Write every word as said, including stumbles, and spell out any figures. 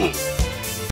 vivo.